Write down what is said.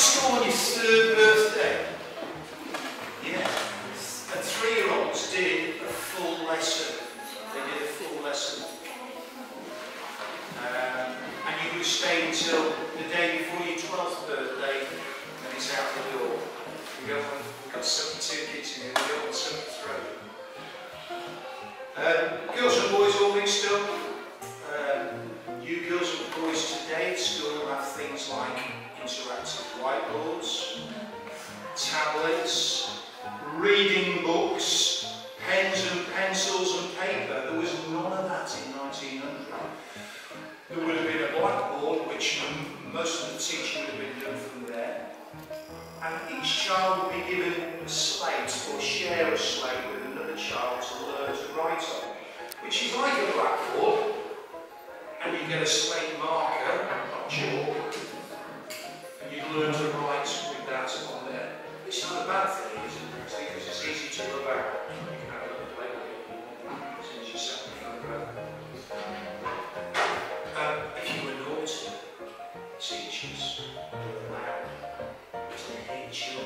just on his third birthday. Yeah, a 3-year-old did a full lesson. They did a full lesson. And you would stay until the day before your 12th birthday and it's out the door. We've got 72 kids in here, we all 73. Girls and boys all mixed up. You girls and boys today at school will have things like interactive whiteboards, tablets, reading books, pens and pencils and paper. There was none of that in 1900. There would have been a blackboard, which most of the teaching would have been done from there. And each child would be given a slate or share a slate with another child to learn to write on, which is like a blackboard, and you get a slate marker, not chalk, and you learn to write with that on there. It's not a bad thing, is it? Actually, because it's easy to remember. You can have a little play with it since you sat in front of it. If you were naughty, teachers would allow you to hate you.